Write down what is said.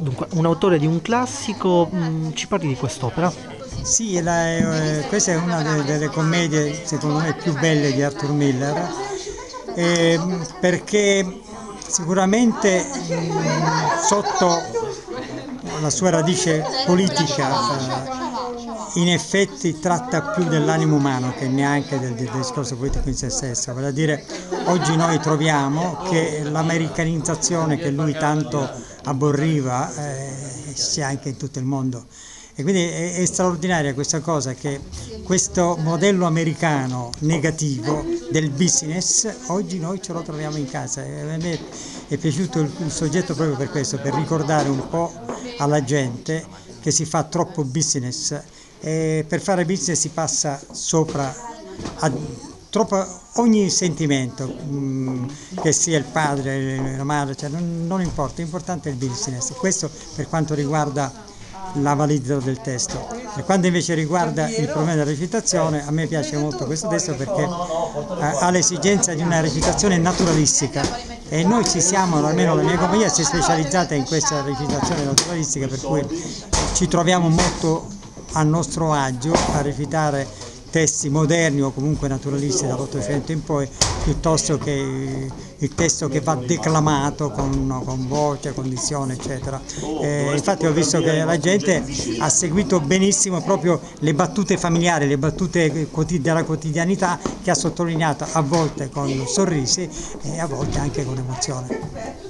Dunque, un autore di un classico, ci parli di quest'opera? Sì, questa è una delle commedie, secondo me, più belle di Arthur Miller, perché sicuramente sotto la sua radice politica in effetti tratta più dell'animo umano che neanche del discorso politico in se stesso. Vale a dire, oggi noi troviamo che l'americanizzazione che lui tanto aborriva sia anche in tutto il mondo, e quindi è straordinaria questa cosa, che questo modello americano negativo del business oggi noi ce lo troviamo in casa. A me è piaciuto il soggetto proprio per questo, per ricordare un po' alla gente che si fa troppo business. E per fare business si passa sopra a ogni sentimento, che sia il padre, la madre, cioè non importa, l'importante è il business. Questo per quanto riguarda la validità del testo. Per quanto invece riguarda il problema della recitazione, a me piace molto questo testo perché ha l'esigenza di una recitazione naturalistica, e noi ci siamo, almeno la mia compagnia si è specializzata in questa recitazione naturalistica, per cui ci troviamo molto a nostro agio a recitare testi moderni o comunque naturalisti dall'Ottocento in poi, piuttosto che il testo che va declamato con voce, condizione, eccetera. Infatti ho visto che la gente ha seguito benissimo proprio le battute familiari, le battute della quotidianità, che ha sottolineato a volte con sorrisi e a volte anche con emozione.